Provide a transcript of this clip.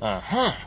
Ajá.